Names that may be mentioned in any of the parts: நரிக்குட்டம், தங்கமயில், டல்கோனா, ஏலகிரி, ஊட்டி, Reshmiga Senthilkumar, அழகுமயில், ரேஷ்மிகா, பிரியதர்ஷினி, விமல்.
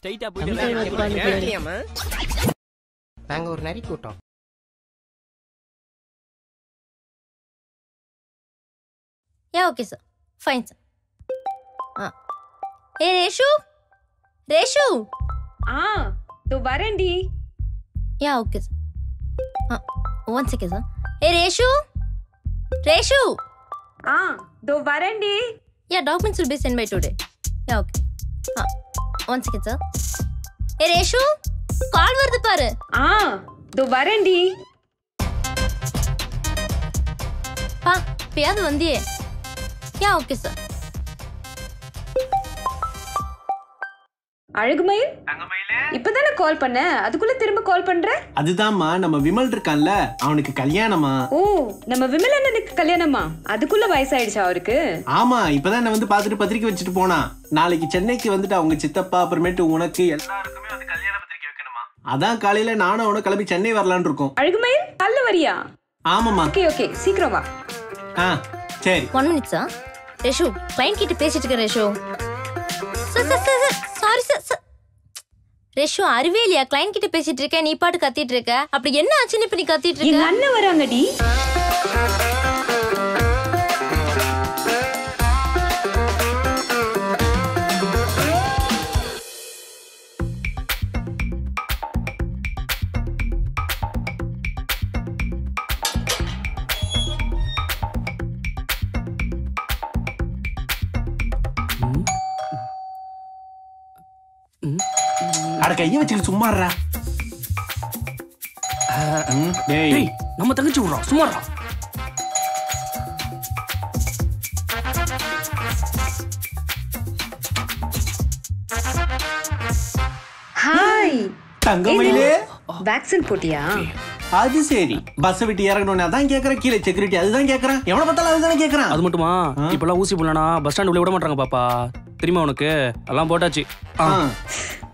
ஸ்ட்ரைட்டா போயிட்டு நாங்க ஒரு நரி கூட்டம். Yeah, okay sir. Fine sir. Hey Reshu. Reshu. To varandi. Yeah, okay sir. One second sir. Hey Reshu. Reshu. To varandi. Yeah, documents will be sent by today. Yeah, okay. One second sir. Hey Reshu. Call varudhu paaru. To varandi. Pa, piyadu vandiye. Yeah, okay, sir. அழகுமயில் இப்பதானே கால் பண்ண அதுக்குள்ள திரும்ப கால் பண்ற அதுதான்மா நம்ம விமல் இருக்கான்ல அவனுக்கு கல்யாணமா ஓ நம்ம விமல் அண்ணனுக்கு கல்யாணமா அதுக்குள்ள வயசாயிடுச்சு அவருக்கு ஆமா இப்பதானே வந்து பாத்துட்டு பத்திரிக்கை வச்சிட்டு போனா நாளைக்கு சென்னைக்கு வந்துட்டு அவங்க சித்தப்பா அப்புறமேட்டு உனக்கு எல்லாருக்குமே அந்த கல்யாண பத்திரிக்கை வைக்கணுமா அதான் காலையில நானும் அவனும் கிளம்பி சென்னை வரலாம்னு இருக்கோம் அழகுமயில் காலையில வரியா ஆமாமா ஓகே ஓகே சீக்கிரம் வா சரி 1 minute sir ரேஷு கிளையன்ட் கிட்ட பேசிட்டு இருக்கேன் ரேஷு சாரி சார் ரேஷு அறிவேலியா கிளையன்ட் கிட்ட பேசிட்டு இருக்க நீ பாட்டு கத்திட்டு இருக்க அப்படி என்ன ஆச்சுன்னு இப்ப நீ கத்திட்டு இருக்க என்ன வராங்கடி கைய வச்சிட்டு சும்மாறா டேய் நம்ம தங்கச்சி ஊறா சும்மாறா ஹாய் தங்கமயிலே வேக்சின் போட்டியா அது சரி பஸ் விட்டு இறங்கணும்னா தான் கேக்குற கீழ செக்யூரிட்டி அதுதான் கேக்குற எவன பத்தல அதுதான் கேக்குற அது மட்டுமா இப்பலாம் ஊசி புள்ளனா பஸ் ஸ்டாண்ட் உள்ள விட மாட்டாங்க பாப்பா தெரியுமா உனக்கு எல்லாம் போட்டாச்சு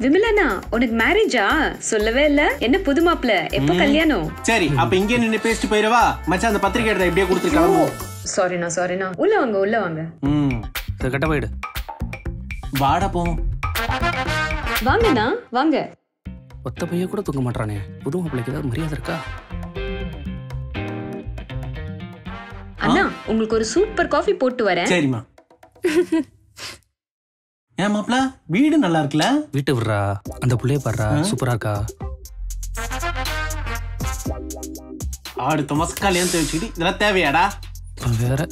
விமலனா உனக்கு மேரேஜா சொல்லவே இல்ல என்ன புது மாப்ள எப்ப கல்யாணம் சரி அப்ப இங்க நின்னு பேசிட்டு போயிரவா மச்சான் அந்த பத்திரிக்கை எடுத்து அப்படியே கொடுத்துக்கலாம் சாரினா உள்ள வாங்க சரி கட்ட போய்டு வாடா போவோம் வாங்கனா வாங்க ஒத்த பைய கூட தூங்க மாட்டறானே புது மாப்ளைக்கு ஏதாவது மரியாதை இருக்கா அண்ணா உங்களுக்கு ஒரு சூப்பர் காபி போட்டு வரேன் சரிமா ஏன் மாப்ள வீடு நல்லா இருக்குல வீட்டு விடுறா அந்த புள்ளைய பாறா சூப்பரா இருக்கா ஆடு தமஸ்கால் ஏன் தேச்சிடி இதெல்லாம் தேவையாடா வேற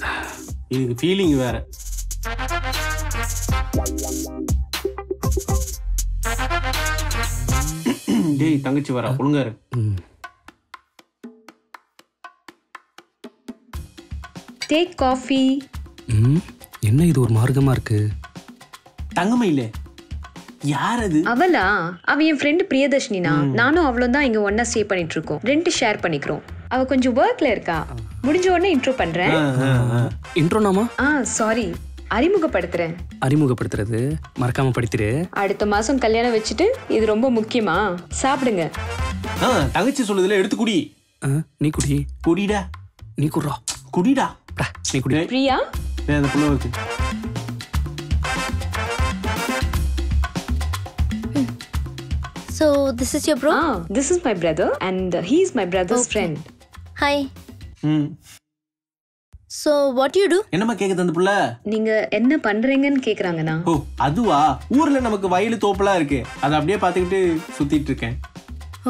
இது ஃபீலிங் வேற டேய் தங்கச்சி வரா புழுங்காரு டேக் காபி என்ன இது ஒரு மார்க்கமா இருக்கு தங்கமயிலே யார் அது அவளா அவ என் ஃப்ரெண்ட் பிரியதர்ஷினினா நானும் அவளும் தான் இங்க ஒண்ணா ஸ்டே பண்ணிட்டு இருக்கோம் ரெண்ட் ஷேர் பண்ணிக்கிறோம் அவ கொஞ்சம் வர்க்ல இருக்கா முடிஞ்ச உடனே இன்ட்ரோ பண்றேன் இன்ட்ரோனாமா சாரி அறிமுகப்படுத்துறேன் அறிமுகப்படுத்துறது மறக்காம படித்துரு அடுத்த மாசம் கல்யாணம் வச்சிட்டு இது ரொம்ப முக்கியமா சாப்பிடுங்க தங்கச்சி சொல்லுதுல எடுத்து குடி நீ குடி குடிடா நீ குறா குடிடா நீ குடி பிரியா வேற புள்ள வந்து So this is your bro? This is my brother and he is my brother's friend. Hi. So what do you do? என்னமா கேக்குது அந்த புள்ள? நீங்க என்ன பண்றீங்கன்னு கேக்குறாங்கனா. ஓ அதுவா ஊர்ல நமக்கு வயல் தோப்புலாம் இருக்கு. அத அப்படியே பாத்துக்கிட்டு சுத்திட்டு இருக்கேன்.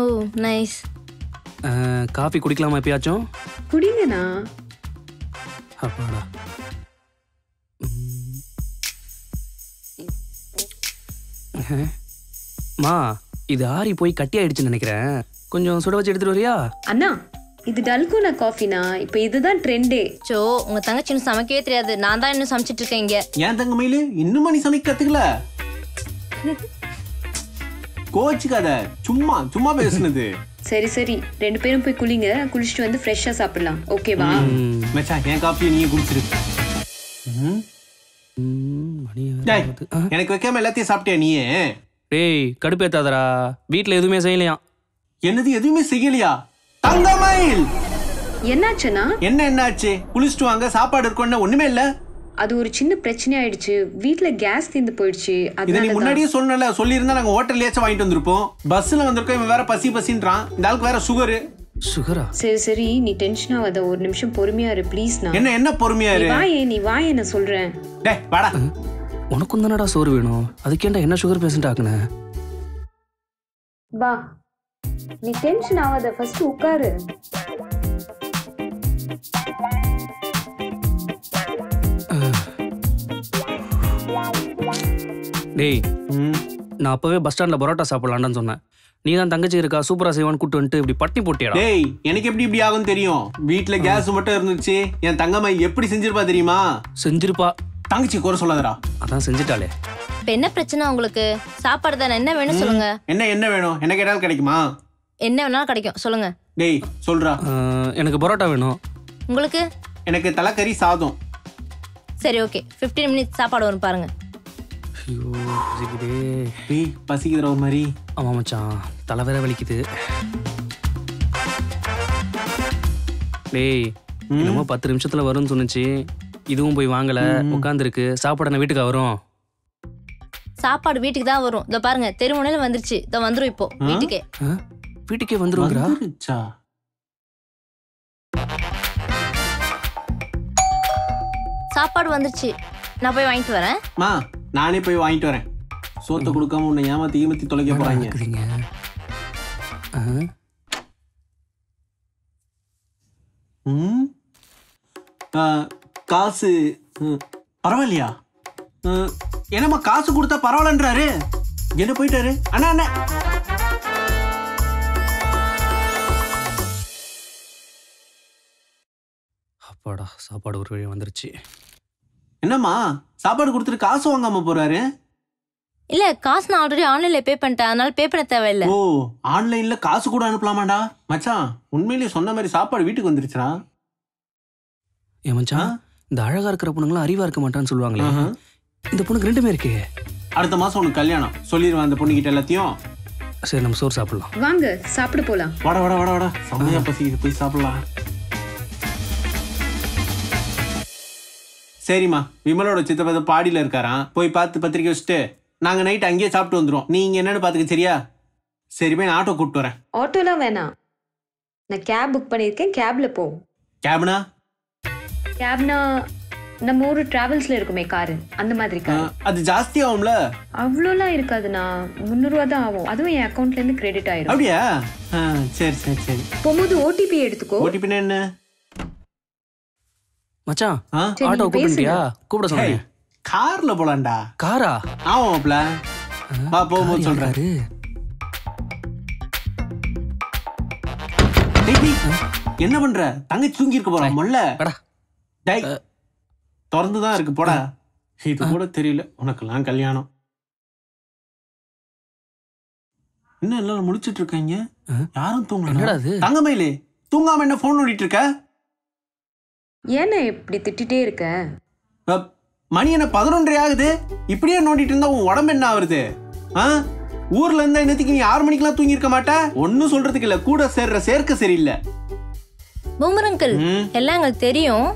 ஓ நைஸ். காபி குடிக்கலாமா எப்பயாச்சும்? குடிங்கனா. அப்பாடா. மா இது ஆறி போய் கட்டி ஆயிடுச்சுன்னு நினைக்கிறேன் கொஞ்சம் சுட வச்சு எடுத்துட்டு வரியா அண்ணா இது டல்கோனா காஃபினா இப்போ இதுதான் ட்ரெண்டே சோ உங்க தங்கச்சி இன்னும் சமைக்கவே தெரியாது நான் தான் இன்னும் சமைச்சிட்டு இருக்கேன் இங்க ஏன் தங்கமயிலே இன்னும் நீ சமைக்க கத்துக்கல கோச்சுக்காத சும்மா சும்மா பேசுனது சரி சரி ரெண்டு பேரும் போய் குளிங்க குளிச்சிட்டு வந்து ஃப்ரெஷ்ஷா சாப்பிடலாம் ஓகேவா மச்சான் ஏன் காஃபி நீயே குடிச்சிரு எனக்கு வைக்காம எல்லாத்தையும் சாப்பிட்டியா நீயே ஏய் கடுப்பேத்தாதடா வீட்ல எதுமே செய்யலையா என்னது எதுமே செய்யலையா தங்கமயில் என்னாச்சுனா என்ன என்னாச்சு குளிச்சிட்டு வாங்க சாப்பாடு இருக்குன்னு ஒண்ணுமே இல்ல அது ஒரு சின்ன பிரச்சனை ஆயிடுச்சு. வீட்ல கேஸ் தீந்து போயிடுச்சு. இத நீ முன்னாடியே சொன்னல, சொல்லி இருந்தா நாங்க ஹோட்டல்லேயே வாங்கிட்டு வந்திருப்போம். பஸ்ல வந்திருக்கோம், இவன் வேற பசி பசின்றான். இந்த ஆளுக்கு வேற சுகர். சுகரா? சரி சரி, நீ டென்ஷன் ஆகாத, ஒரு நிமிஷம் பொறுமையா இரு ப்ளீஸ். நான் என்ன என்ன பொறுமையா இரு? நீ வா என்ன சொல்றேன். டேய் வாடா. உனக்கு என்னடா சோறு வேணும்? அதுக்கேண்டா என்ன சுகர் பேஷண்ட் ஆக்குனே? வா. நீ டென்ஷன் ஆகாத, ஃபர்ஸ்ட் உட்காரு. டேய், நான் அப்பவே பஸ் ஸ்டாண்ட்ல பரோட்டா சாப்பிடலாம்னு சொன்னேன். நீ தான் தங்கச்சி இருக்கா சூப்பரா செய்வான் கூட்டு வந்துட்டு இப்படி பட்டி போட்டியாடா. டேய், எனக்கு எப்படி இப்படி ஆகும் தெரியும். வீட்ல கேஸ் மட்டும் இருந்துச்சு. என் தங்கம்மா எப்படி செஞ்சிருப்பா தெரியுமா? செஞ்சிருப்பா. தங்கச்சி கோர சொல்லாதடா. அதான் செஞ்சிட்டாளே. என்ன பிரச்சனை உங்களுக்கு? சாப்பாடு தான் என்ன வேணும் சொல்லுங்க. என்ன வேணும்? என்ன கேட்டாலும் கிடைக்குமா? என்ன வேணாலும் கிடைக்கும் சொல்லுங்க. டேய் சொல்றா. எனக்கு பரோட்டா வேணும். உங்களுக்கு? எனக்கு தலைக்கறி சாதம். சரி ஓகே, 15 மினிட்ஸ் சாப்பாடு வரும் பாருங்க. ஐயோ பசிக்குதே. டேய் பசிக்குதுடா மாதிரி. ஆமா மச்சான், தலை வேற வலிக்குது. டேய் இன்னும் 10 நிமிஷத்துல வரும்னு சொன்னுச்சு. இதுவும் போய் வாங்கல, உட்கார்ந்திருக்கு. சாப்பாடு நான் வீட்டுக்கு வரும். சாப்பாடு வீட்டுக்கு தான் வரும். இதோ பாருங்க, தெருமுனையில வந்துருச்சு. இதோ வந்துரும் இப்போ வீட்டுக்கே. வீட்டுக்கே வந்துருங்கடா. வந்துருச்சா? சாப்பாடு வந்துருச்சு. நான் போய் வாங்கிட்டு வரேன். மா, நானே போய் வாங்கிட்டு வரேன். சோத்தை கொடுக்காம உன்னை ஏமாத்தி ஏமாத்தி தொலைக்க போறாங்க. காசு பரவாயில்லையா? என்னம்மா காசு கொடுத்தா பரவாயில்லன்றாரு, என்ன போயிட்டாரு? அண்ணா அண்ணா அப்பாடா, சாப்பாடு ஒரு வழி வந்துருச்சு. என்னம்மா சாப்பாடு கொடுத்துட்டு காசு வாங்காம போறாரு? இல்ல, காசு நான் ஆல்ரெடி ஆன்லைன்ல பே பண்ணிட்டேன், அதனால பே பண்ண தேவையில்லை. ஓ, ஆன்லைன்ல காசு கூட அனுப்பலாமாடா? மச்சான் உண்மையிலேயே சொன்ன மாதிரி சாப்பாடு வீட்டுக்கு வந்துருச்சுடா. ஏன் மச்சான், இந்த அழகா இருக்கிற பொண்ணுங்களாம் அறிவா இருக்க மாட்டான்னு சொல்லுவாங்களே, இந்த பொண்ணுக்கு ரெண்டுமே இருக்கு. அடுத்த மாசம் உனக்கு கல்யாணம். சொல்லிடுவேன் அந்த பொண்ணுகிட்ட எல்லாத்தையும். சரி, நம்ம சோறு சாப்பிடலாம் வாங்க. சாப்பிட போலாம். வாடா வாடா வாடா வாடா. சமையா பசிக்கு, போய் சாப்பிடலாம். சரிம்மா, விமலோட சித்தப்பா பாடியில இருக்காராம். போய் பார்த்து பத்திரிக்கை வச்சுட்டு நாங்க நைட் அங்கேயே சாப்பிட்டு வந்துடுவோம். நீங்க என்னன்னு பாத்துக்க சரியா? சரி போய் நான் ஆட்டோ கூப்பிட்டு வரேன். ஆட்டோலாம் வேணாம், நான் கேப் புக் பண்ணியிருக்கேன், கேப்ல போவோம். கேப்னா நம்ம ஊரு டிராவல்ஸ்ல இருக்குமே காரு, அந்த மாதிரி கார். அது ஜாஸ்தி ஆகும்ல? அவ்வளோலாம் இருக்காதுண்ணா, 300 தான் ஆகும். அதுவும் என் அக்கௌண்ட்ல இருந்து கிரெடிட் ஆயிடும். அப்படியா? சரி சரி சரி. போகும்போது ஓடிபி எடுத்துக்கோ. ஓடிபி என்ன? மச்சான் ஆட்டோ கூப்பிட்டியா? கூப்பிட சொன்னேன். கார்ல போலாம்டா. காரா? ஆமாப்ல, வா போகும்போது சொல்றாரு. என்ன பண்ற? தங்கச்சி தூங்கி இருக்க போறான் மொல்ல. டை திறந்துதான் இருக்கு போடா. இது கூட தெரியல உனக்கெல்லாம் கல்யாணம். என்ன எல்லாரும் முடிச்சிட்டு இருக்காங்க, யாரும் தூங்கல. தங்கமயிலே தூங்காம என்ன போன் ஓடிட்டு இருக்க? ஏன்னா இப்படி திட்டிட்டே இருக்க? மணி என்ன 11:30 ஆகுது, இப்படியே நோண்டிட்டு இருந்தா உன் உடம்பு என்ன ஆகுறது? ஊர்ல இருந்தா இன்னத்துக்கு நீ 6 மணிக்கெல்லாம் தூங்கி இருக்க மாட்டா. ஒன்னும் சொல்றதுக்கு இல்ல, கூட சேர்ற சேர்க்க சரியில்லை. பூமரங்கல் எல்லாம் எங்களுக்கு தெரியும்.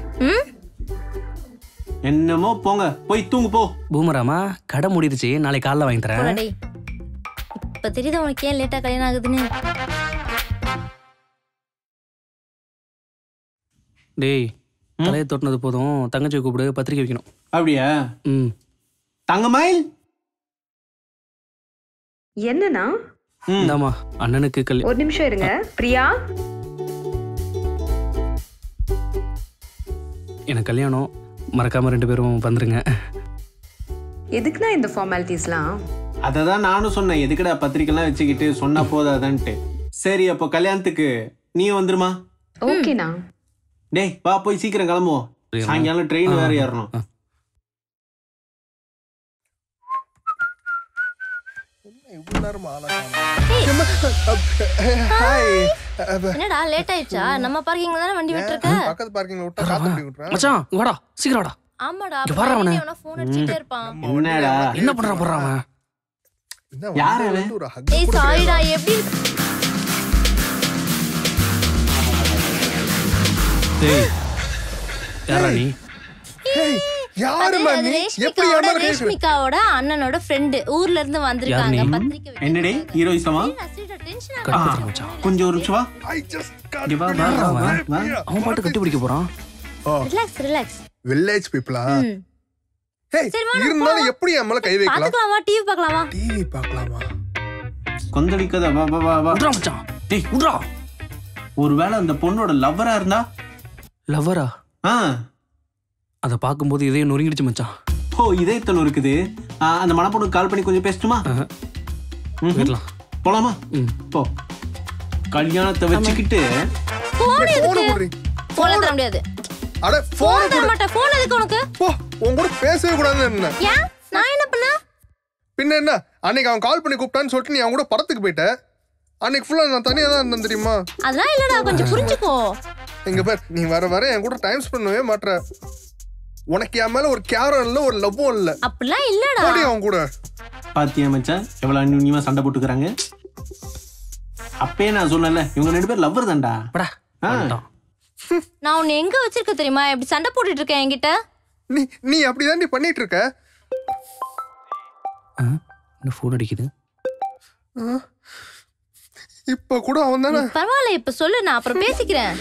என்னமோ போங்க, போய் தூங்கு போ. பூமராமா கடை முடிடுச்சு, நாளை காலைல வாங்கி தரேன். இப்ப தெரியுது உனக்கு ஏன் லேட்டா கல்யாணம் ஆகுதுன்னு. டேய், தலையை தொட்டினது போதும், தங்கச்சி கூப்பிடு, பத்திரிக்கை வைக்கணும். அப்படியா? ம். தங்கமயில் என்னன்னா? இந்தாமா அண்ணனுக்கு கல்யாணம். ஒரு நிமிஷம் இருங்க. பிரியா, எனக்கு கல்யாணம், மறக்காம 2 பேரும் வந்துருங்க. எதுக்குனா இந்த ஃபார்மாலிட்டிஸ்லாம்? அததான் நானும் சொன்னேன், எதுக்குடா பத்திரிக்கைலாம் வச்சுக்கிட்டு, சொன்னா போதாதான்ட்டு. சரி அப்போ கல்யாணத்துக்கு நீ வந்துருமா? ஓகேண்ணா. டேய் வா, போய் சீக்கிரம் கிளம்புவோம், சாயங்காலம் ட்ரெயின் வேற ஏறணும். என்னடா லேட் ஆயிச்சா? நம்ம பார்க்கிங்ல தான வண்டி விட்டுருக்க. பக்கத்து பார்க்கிங்ல விட்டா காத்து அப்படி விட்டுறான். மச்சான் வாடா சீக்கிரம் வாடா. ஆமாடா வரவனே அவன ஃபோன் அடிச்சிட்டே இருப்பான். என்னடா என்ன பண்றான் போறான் அவன்? யார் அவன்? ஏய் சாரிடா, எப்படி டேய் யாரா நீ? Reshmika's Annan's friend is from the I just can't relax, relax. Village people. Hey, TV அத பாக்கும்போது இதே நொறுங்கிடுச்சு மச்சான். ஓ இதே தல இருக்குது. அந்த மணப்பொண்ணு கால் பண்ணி கொஞ்சம் பேசட்டுமா? வரலாம். போலாமா? போ. கல்யாணத்தை வெச்சிக்கிட்டு போன் எதுக்கு? போன் தர முடியாது. அட போன் தர மாட்டே. போன் எதுக்கு உனக்கு? போ. உன் கூட பேசவே கூடாது என்ன? ஏன்? நான் என்ன பண்ண? பின்ன என்ன? அன்னைக்கு அவன் கால் பண்ணி கூப்டான்னு சொல்லிட்டு நீ அவன் கூட படத்துக்கு போய்ட்ட. அன்னைக்கு ஃபுல்லா நான் தனியா தான் இருந்தேன் தெரியுமா? அதெல்லாம் இல்லடா கொஞ்சம் புரிஞ்சுக்கோ. எங்க பார் நீ வர வர என் கூட டைம் ஸ்பெண்ட் பண்ணவே மாட்டற. உனக்கு யாமல ஒரு கேரன் இல்ல ஒரு லவ் இல்ல அப்பலாம் இல்லடா ஓடி அவன் கூட பாத்தியா மச்சான் எவ்வளவு அண்ணியமா சண்டை போட்டுக்கறாங்க அப்பே நான் சொன்னல இவங்க ரெண்டு பேர் லவ்வர் தான்டா படா நான் உன்னை எங்க வச்சிருக்க தெரியுமா இப்படி சண்டை போட்டுட்டு இருக்க என்கிட்ட நீ நீ அப்படி தான் நீ பண்ணிட்டு இருக்க என்ன ஃபோன் அடிக்குது இப்ப கூட அவன் தான பரவாயில்லை இப்ப சொல்லு நான் அப்புறம் பேசிக்கிறேன்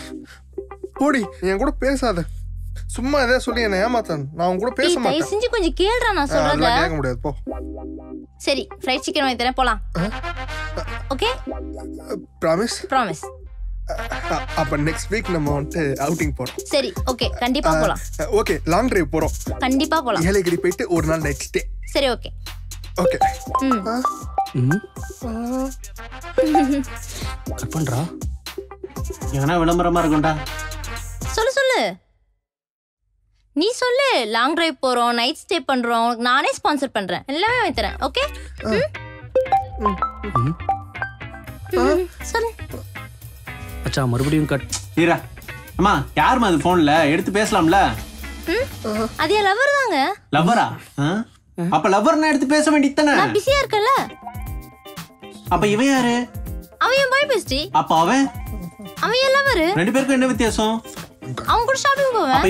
போடி என் கூட பேசாத சும்மா ஏதா சொல்லி என்ன ஏமாத்தன் நான் உன் கூட பேச மாட்டேன் டேய் செஞ்சு கொஞ்சம் கேளுடா நான் சொல்றத கேட்க முடியாது போ சரி ஃப்ரைட் chicken வாங்கி தரேன் போலாம் ஓகே பிராமிஸ் பிராமிஸ் அப்ப நெக்ஸ்ட் வீக் நம்ம வந்து அவுட்டிங் போறோம் சரி ஓகே கண்டிப்பா போலாம் ஓகே லாங் டிரைவ் போறோம் கண்டிப்பா போலாம் ஏலகிரி போய்ட்டு ஒரு நாள் நைட் ஸ்டே சரி ஓகே ஓகே கட் பண்றா என்ன விளம்பரமா இருக்கும்டா சொல்லு சொல்லு நீ சொல்லு லாங் டிரைவ் போறோம் நைட் ஸ்டே பண்றோம் உங்களுக்கு நானே ஸ்பான்சர் பண்றேன் எல்லாமே வாங்கி தரேன் ஓகே சரி அச்சா மறுபடியும் கட் ஈரா அம்மா யாருமா அது போன்ல எடுத்து பேசலாம்ல அது லவர் தாங்க லவரா அப்ப லவர்னா எடுத்து பேச வேண்டியது தானே நான் பிஸியா இருக்கல அப்ப இவ யாரு அவன் பாய் பெஸ்டி அப்ப அவன் லவர் ரெண்டு பேருக்கு என்ன வித்தியாசம் அவங்க கூட ஷாப்பிங் போவேன் அப்ப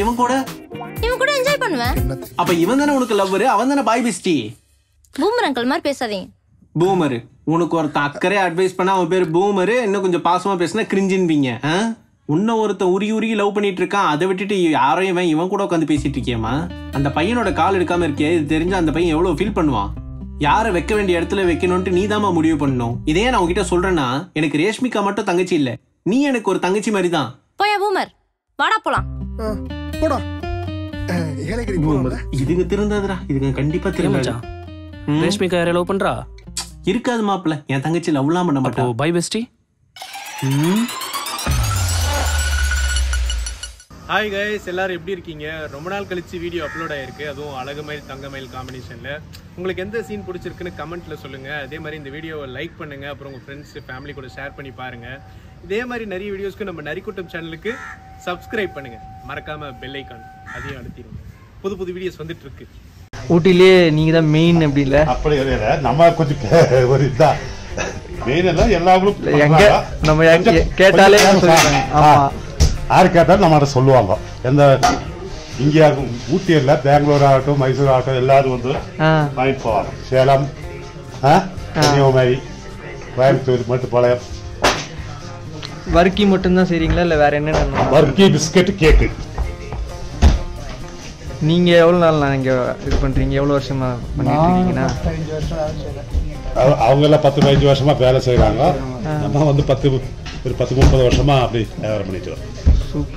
இவன் கூட என்ஜாய் பண்ணுவேன் அப்ப இவன் தான உங்களுக்கு லவ்வர் அவன் தான பாய் பெஸ்டி பூமர் அங்கிள் மாதிரி பேசாதீங்க பூமர் உங்களுக்கு ஒரு தக்கரே அட்வைஸ் பண்ண அவன் பேர் பூமர் இன்னும் கொஞ்சம் பாசமா பேசினா கிரிஞ்சின்பீங்க உன்ன ஒருத்த உரி லவ் பண்ணிட்டு இருக்கான் அதை விட்டுட்டு யாரையும் இவன் கூட உட்கார்ந்து பேசிட்டு இருக்கேமா அந்த பையனோட கால் எடுக்காம இருக்கே இது தெரிஞ்ச அந்த பையன் எவ்வளவு ஃபீல் பண்ணுவான் யாரை வைக்க வேண்டிய இடத்துல வைக்கணும்னு நீதாமா முடிவு பண்ணணும் இதே நான் உன்கிட்ட சொல்றேன்னா எனக்கு ரேஷ்மிகா மட்டும் தங்கச்சி இல்ல நீ எனக்கு ஒரு தங்கச்சி மாதிரி தான் போயா பூமர் வாடா போலாம் போடா ஏலகிரி போறோம் இதுங்க திருந்தாதடா இதுங்க கண்டிப்பா திருந்தாது ரேஷ்மிகா யாரை லவ் பண்றா இருக்காது மாப்ள என் தங்கச்சி லவ்லாம் பண்ண மாட்டா பை பெஸ்டி ஹாய் गाइस எல்லாரும் எப்படி இருக்கீங்க ரொம்ப நாள் கழிச்சு வீடியோ அப்லோட் ஆயிருக்கு அதுவும் அழகுமயில் தங்கமயில் காம்பினேஷன்ல உங்களுக்கு எந்த சீன் பிடிச்சிருக்குன்னு கமெண்ட்ல சொல்லுங்க அதே மாதிரி இந்த வீடியோவை லைக் பண்ணுங்க அப்புறம் உங்க फ्रेंड्स ஃபேமிலி கூட ஷேர் பண்ணி பாருங்க இதே மாதிரி நிறைய வீடியோஸ்க்கு நம்ம நரிக்குட்டம் சேனலுக்கு Subscribe பண்ணுங்க மறக்காம பெல் ஐகான் அதையும் அழுத்திடுங்க புது புது வீடியோஸ் வந்துட்டு இருக்கு ஊட்டிலே நீங்க தான் மெயின் அப்படி இல்ல அப்படியே இல்ல நம்ம கொஞ்சம் ஒரு இதா மெயின் எல்லாம் எல்லாரும் எங்க நம்ம கேட்டாலே சொல்லுவாங்க ஆமா யார் கேட்டாலும் நம்மகிட்ட சொல்லுவாங்க எந்த இங்கே ஊட்டியில் பெங்களூர் ஆகட்டும் மைசூர் ஆகட்டும் எல்லாரும் வந்து வாங்கிட்டு போவாங்க சேலம் கன்னியாகுமரி கோயம்புத்தூர் மட்டுப்பாளையம் வர்க்கி மட்டும்தான் செய்கிறீங்களா இல்லை வேறு என்னென்ன வர்க்கி பிஸ்கெட்டு கேக்கு நீங்கள் எவ்வளோ நாள் நான் இங்கே இது பண்ணுறீங்க எவ்வளோ வருஷமாக பண்ணிட்டு இருக்கீங்கன்னா அவங்க எல்லாம் 10-15 வருஷமாக வேலை செய்கிறாங்க நம்ம வந்து 10-30 வருஷமாக அப்படி வியாபாரம் பண்ணிட்டு வரோம் Super.